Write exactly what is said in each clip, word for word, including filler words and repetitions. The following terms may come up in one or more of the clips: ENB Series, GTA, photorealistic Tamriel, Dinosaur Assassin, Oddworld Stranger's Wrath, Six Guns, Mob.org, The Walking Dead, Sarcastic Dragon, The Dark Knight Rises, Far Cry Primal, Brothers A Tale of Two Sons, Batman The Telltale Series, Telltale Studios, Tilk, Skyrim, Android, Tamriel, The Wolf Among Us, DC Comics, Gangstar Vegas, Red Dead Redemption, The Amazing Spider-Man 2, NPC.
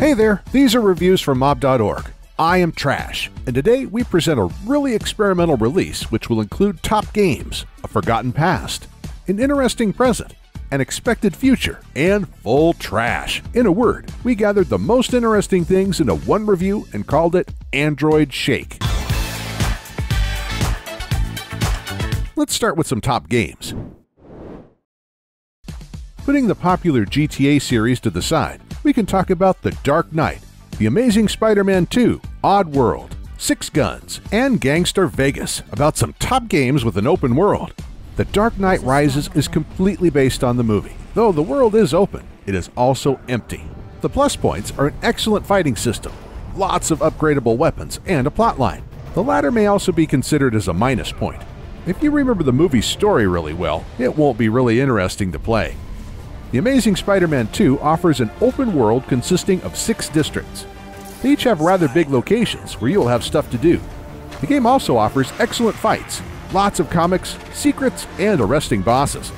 Hey there, these are reviews from Mob dot org. I am Trash, and today we present a really experimental release which will include top games, a forgotten past, an interesting present, an expected future, and full trash. In a word, we gathered the most interesting things into one review and called it Android Shake. Let's start with some top games. Putting the popular G T A series to the side, we can talk about The Dark Knight, The Amazing Spider-Man two, Oddworld, Six Guns, and Gangstar Vegas, about some top games with an open world. The Dark Knight Rises is completely based on the movie. Though the world is open, it is also empty. The plus points are an excellent fighting system, lots of upgradable weapons, and a plotline. The latter may also be considered as a minus point. If you remember the movie's story really well, it won't be really interesting to play. The Amazing Spider-Man two offers an open world consisting of six districts. They each have rather big locations where you'll have stuff to do. The game also offers excellent fights, lots of comics, secrets, and arresting bosses.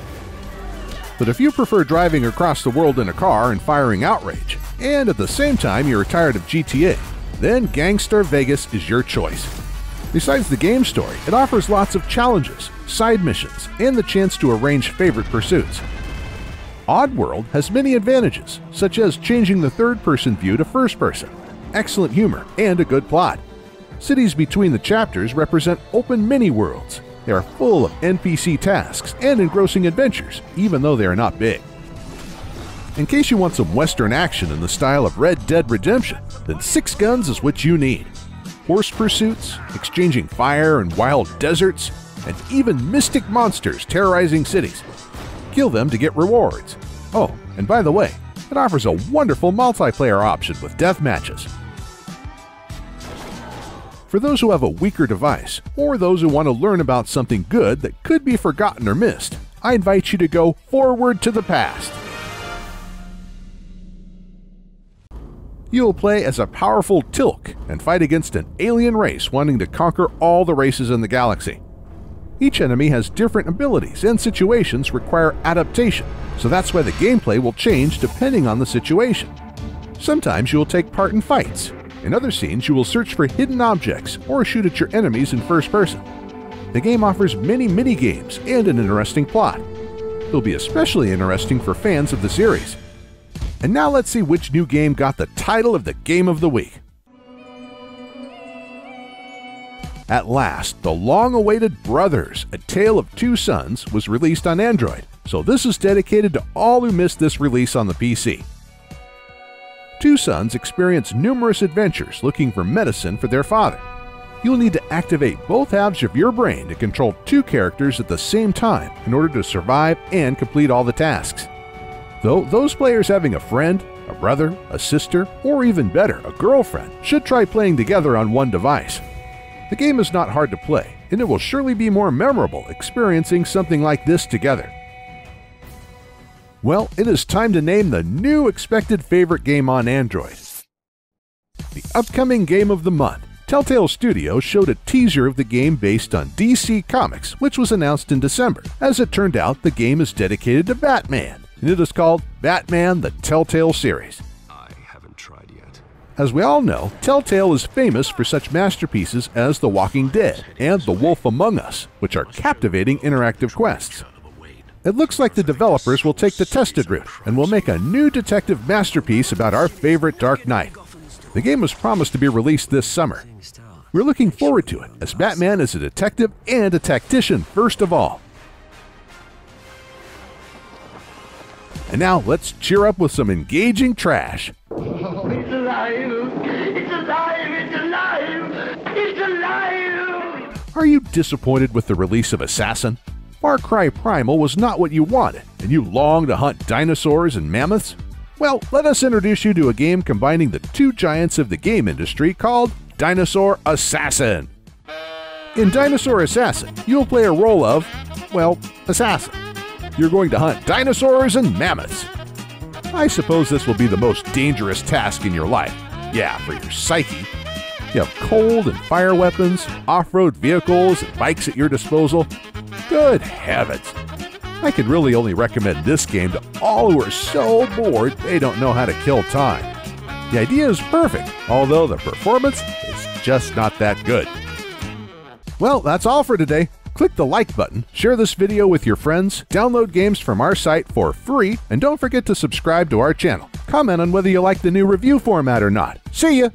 But if you prefer driving across the world in a car and firing outrage, and at the same time you're tired of G T A, then Gangstar Vegas is your choice. Besides the game story, it offers lots of challenges, side missions, and the chance to arrange favorite pursuits. Oddworld has many advantages, such as changing the third-person view to first-person, excellent humor, and a good plot. Cities between the chapters represent open mini-worlds. They are full of N P C tasks and engrossing adventures, even though they are not big. In case you want some Western action in the style of Red Dead Redemption, then Six Guns is what you need. Horse pursuits, exchanging fire and wild deserts, and even mystic monsters terrorizing cities. Kill them to get rewards. Oh, and by the way, it offers a wonderful multiplayer option with death matches. For those who have a weaker device, or those who want to learn about something good that could be forgotten or missed, I invite you to go forward to the past. You'll play as a powerful Tilk and fight against an alien race wanting to conquer all the races in the galaxy. Each enemy has different abilities and situations require adaptation, so that's why the gameplay will change depending on the situation. Sometimes you will take part in fights. In other scenes, you will search for hidden objects or shoot at your enemies in first person. The game offers many mini-games and an interesting plot. It'll be especially interesting for fans of the series. And now let's see which new game got the title of the Game of the Week. At last, the long-awaited Brothers, A Tale of Two Sons, was released on Android, so this is dedicated to all who missed this release on the P C. Two sons experience numerous adventures looking for medicine for their father. You'll need to activate both halves of your brain to control two characters at the same time in order to survive and complete all the tasks. Though those players having a friend, a brother, a sister, or even better, a girlfriend, should try playing together on one device. The game is not hard to play, and it will surely be more memorable experiencing something like this together. Well, it is time to name the new expected favorite game on Android. The upcoming game of the month, Telltale Studios showed a teaser of the game based on D C Comics, which was announced in December. As it turned out, the game is dedicated to Batman, and it is called Batman The Telltale Series. I haven't tried yet. As we all know, Telltale is famous for such masterpieces as The Walking Dead and The Wolf Among Us, which are captivating interactive quests. It looks like the developers will take the tested route and will make a new detective masterpiece about our favorite Dark Knight. The game was promised to be released this summer. We're looking forward to it, as Batman is a detective and a tactician first of all. And now let's cheer up with some engaging trash. Oh, it's alive! It's alive! It's alive! It's alive! Are you disappointed with the release of Assassin? Far Cry Primal was not what you wanted, and you long to hunt dinosaurs and mammoths? Well, let us introduce you to a game combining the two giants of the game industry called Dinosaur Assassin. In Dinosaur Assassin, you'll play a role of, well, assassin. You're going to hunt dinosaurs and mammoths. I suppose this will be the most dangerous task in your life. Yeah, for your psyche. You have cold and fire weapons, off-road vehicles, and bikes at your disposal. Good heavens! I can really only recommend this game to all who are so bored they don't know how to kill time. The idea is perfect, although the performance is just not that good. Well, that's all for today. Click the like button, share this video with your friends, download games from our site for free, and don't forget to subscribe to our channel. Comment on whether you like the new review format or not. See ya!